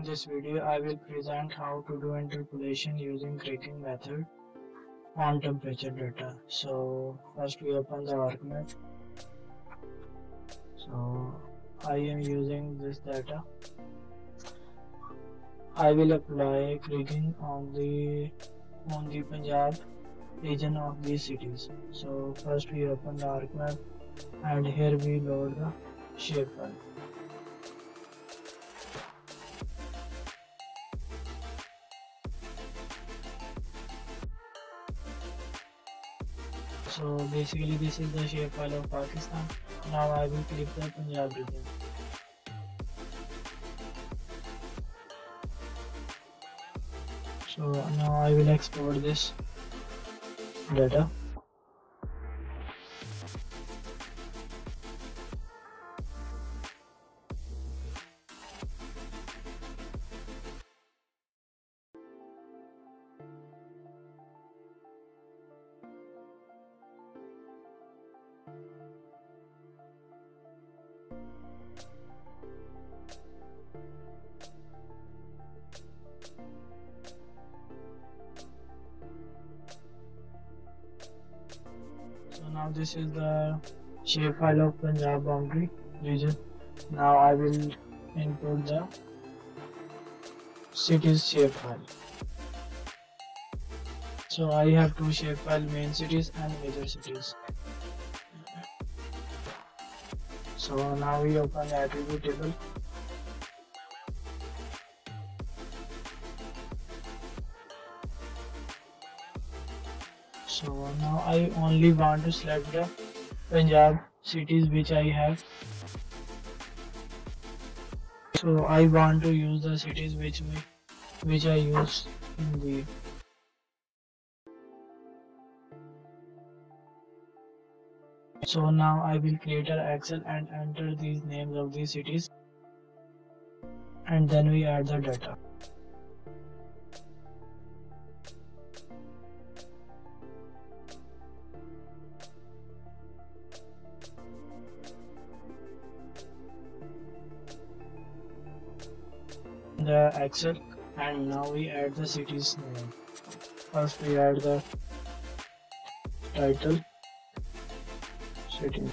In this video, I will present how to do interpolation using kriging method on temperature data. So first we open the ArcMap. So I am using this data. I will apply kriging on the Punjab region of these cities. So first we open the ArcMap and here we load the shapefile. So basically this is the shapefile of Pakistan. Now I will click the Punjab region. So now I will export this data. Now this is the shapefile of Punjab boundary region. Now I will input the cities shapefile. So I have two shapefile, main cities and major cities. So now we open the attribute table. So now I only want to select the Punjab cities which I have. So I want to use the cities which I use in the. So now I will create an Excel and enter these names of these cities, and then we add the data. The Excel, and now we add the city's name. First we add the title city.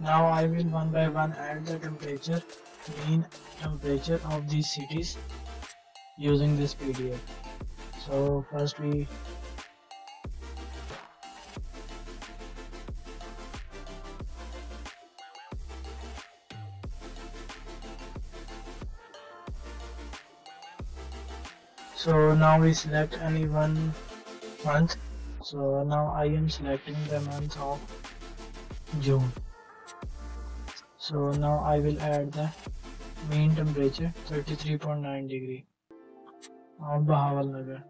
Now I will one by one add the temperature, mean temperature of these cities using this PDF. So first we So now we select any one month. So now I am selecting the month of June. So now I will add the mean temperature 33.9 degree of Bahawal Nagar,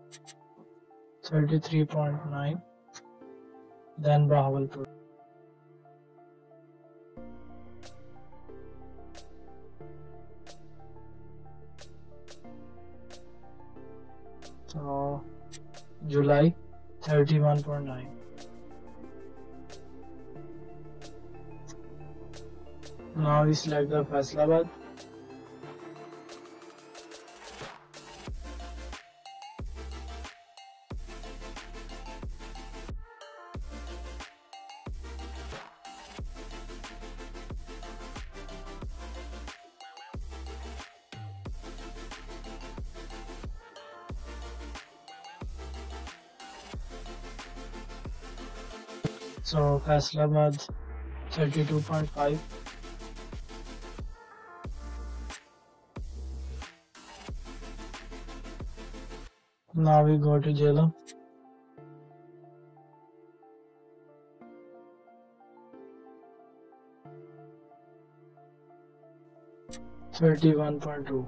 33.9, then Bahawalpur. So July 31.9. Now we select the Faisalabad. So Faisalabad 32.5. Now we go to Jellum. Jellum 31.2.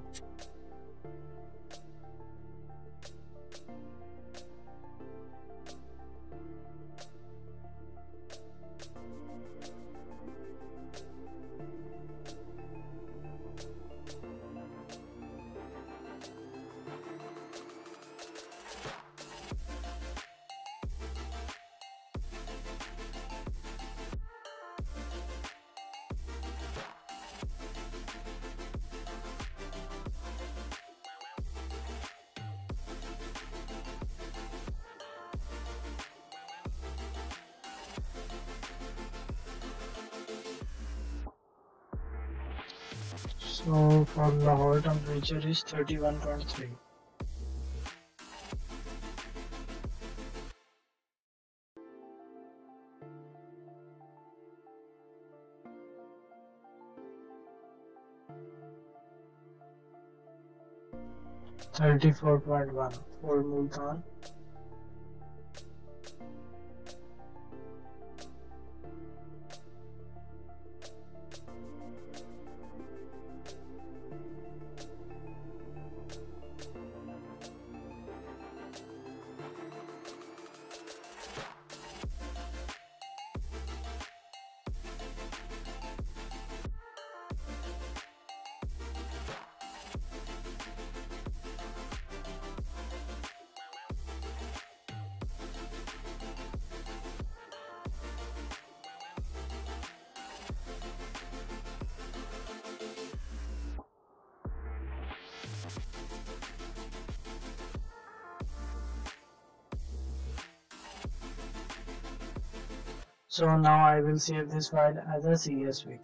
So for Lahore, temperature is 31.3.34.1 for Multan. So now I will save this file as a CSV.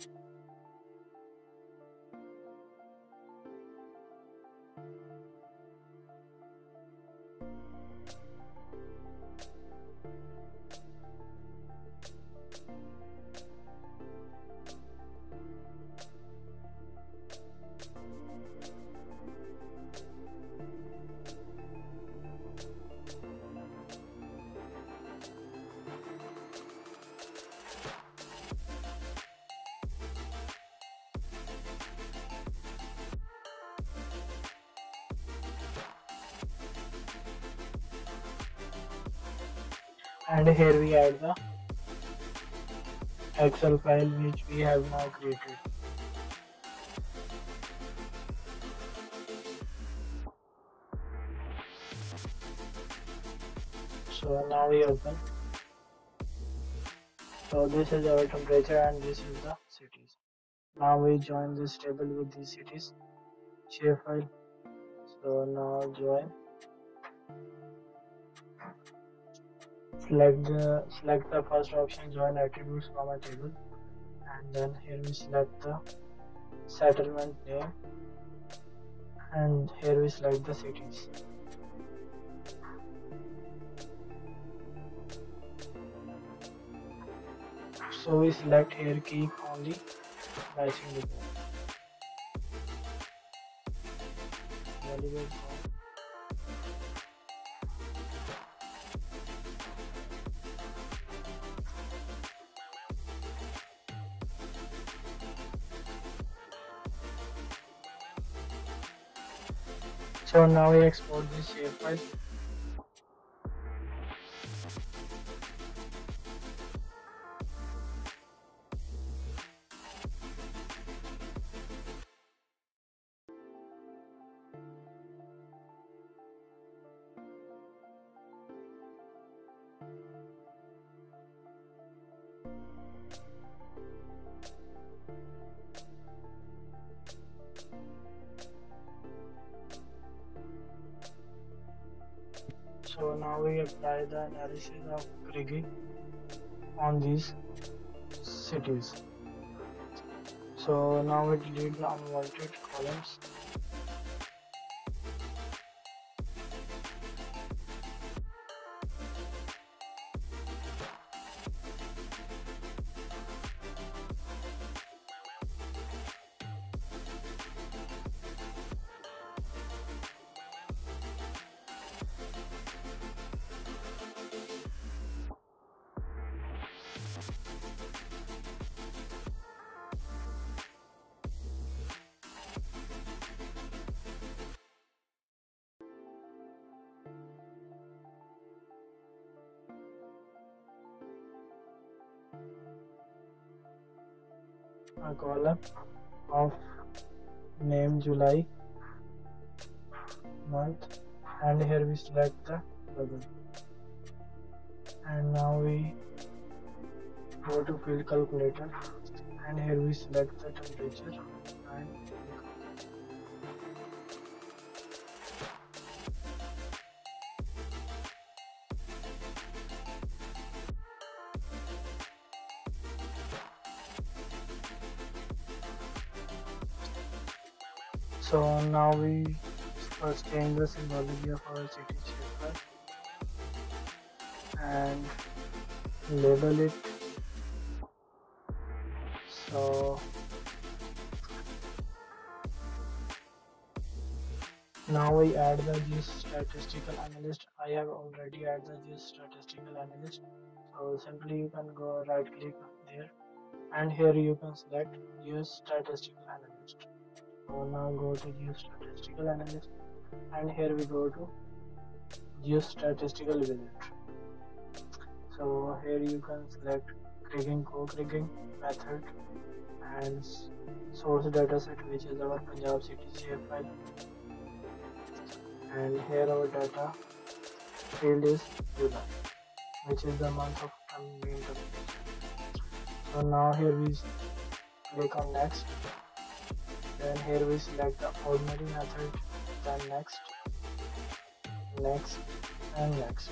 And here we add the Excel file which we have now created. So now we open. So this is our temperature and this is the cities. Now we join this table with the cities shapefile. So now join. Select the first option, join attributes from a table, and then here we select the settlement name, and here we select the cities. So we select here keep only pricing report. So now we export this shapefile. So now we apply the analysis of kriging on these cities. So now we delete the unwanted columns. A column of name July month, and here we select the double, and now we go to field calculator and here we select the temperature and so now we first change the symbology of our city shapefile and label it. So now we add the Geostatistical Analyst. I have already added the Geostatistical Analyst. So simply you can go right click there and here you can select Geostatistical Analyst. So now go to Geostatistical Analyst and here we go to Geostatistical Wizard. So here you can select kriging, co-kriging method and source dataset, which is our Punjab city shapefile, and here our data field is July, which is the month of mean temperature. So now here we click on next. Then here we select the ordinary method, then next, next, and next.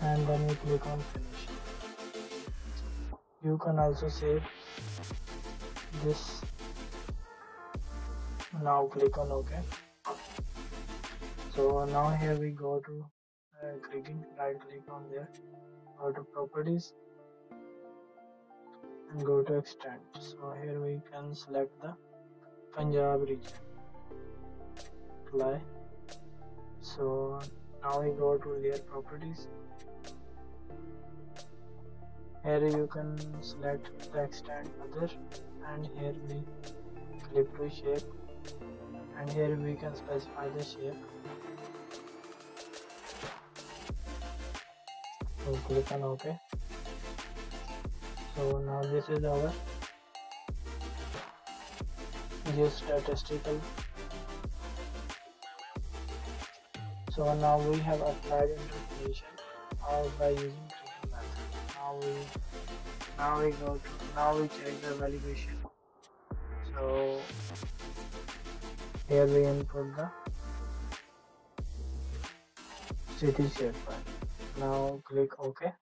And then we click on finish. You can also save this. Now click on OK. So now here we go to kriging, right click on there, go to properties, and go to extend. So here we can select the Punjab region. Apply. So now we go to layer properties. Here you can select the extend other, and here we click to shape, and here we can specify the shape. So click on OK. So now this is our geostatistical. So now we have applied interpolation by using kriging method. Now we check the validation. So here we input the city shapefile. Now click OK.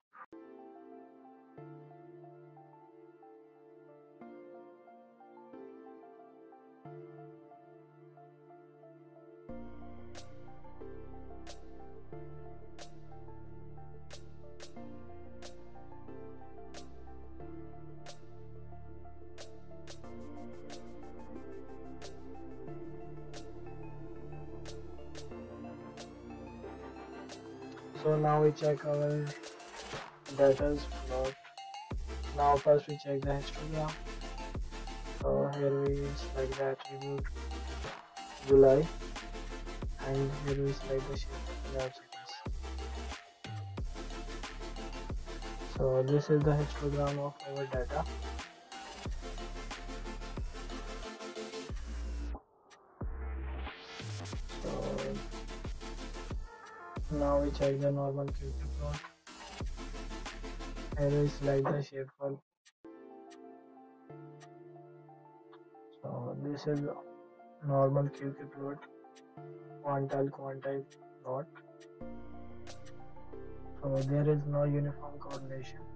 So now we check our data's plot. Now first we check the histogram here we use like that remove July, and here we use like the shape. So this is the histogram of our data. So now we check the normal QQ plot. Here is like the shapefile. So this is normal QQ plot, quantile quantile plot. So there is no uniform correlation.